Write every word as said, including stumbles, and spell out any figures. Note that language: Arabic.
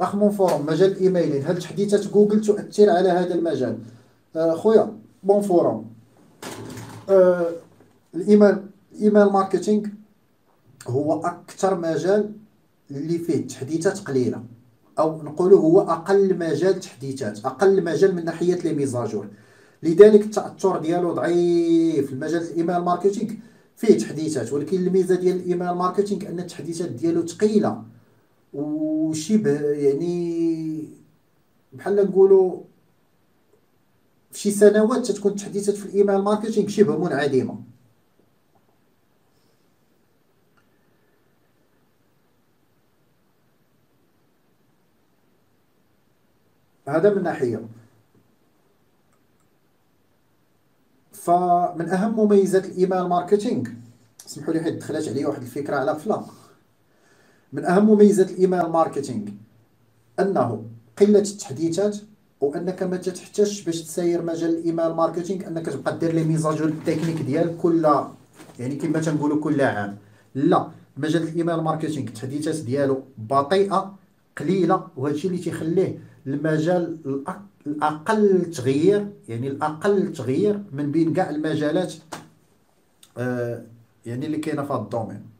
اخ من فورم مجال الايميلين، هل تحديثات جوجل تؤثر على هذا المجال؟ خويا بون فورم أه الايميل الايميل ماركتينغ هو اكثر مجال اللي فيه تحديثات قليله، او نقولوا هو اقل مجال تحديثات، اقل مجال من ناحيه لي ميزاجور، لذلك التاثر ديالو ضعيف. المجال الايميل ماركتينغ فيه تحديثات، ولكن الميزه ديال الايميل ماركتينغ ان التحديثات ديالو ثقيله وشبه يعني بحال نقولوا في شي سنوات تتكون التحديثات في الايميل ماركتينغ شبه منعدمه. هذا من ناحيه. فمن اهم مميزات الايميل ماركتينغ، سمحوا لي حيت دخلت عليا واحد الفكره على فلا، من اهم مميزات الايميل ماركتينغ انه قله التحديثات، وانك ما تحتاجش باش تسير مجال الايميل ماركتينغ انك تبقى دير لي ميزاجور التكنيك ديال كل يعني كما تنقولوا كل عام. لا، مجال الايميل ماركتينغ التحديثات ديالو بطيئه قليله، وهادشي اللي تيخليه المجال الاقل تغيير، يعني الاقل تغيير من بين كاع المجالات آه يعني اللي كاينه في هذا الدومين.